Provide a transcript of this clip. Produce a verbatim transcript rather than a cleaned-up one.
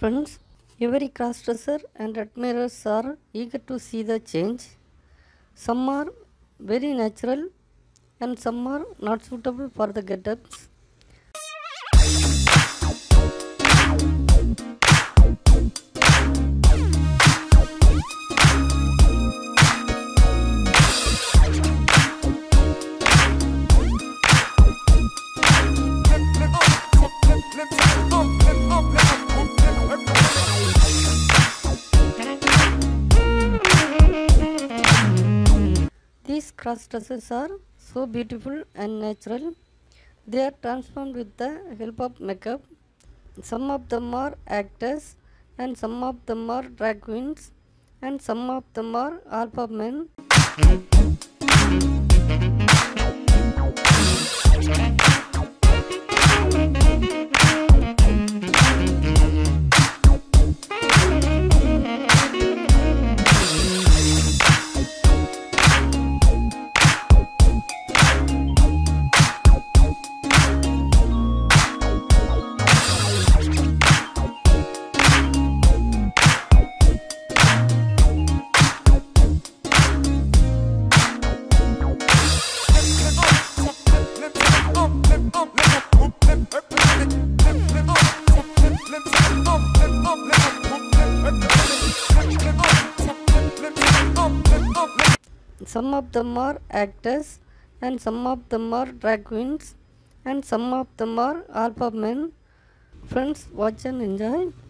friends, every cross-dresser and admirers are eager to see the change. Some are very natural and some are not suitable for the get-ups. These cross-dressers are so beautiful and natural. They are transformed with the help of makeup. Some of them are actors and some of them are drag queens and some of them are alpha men. Some of them are actors and some of them are drag queens and some of them are alpha men. Friends, watch and enjoy.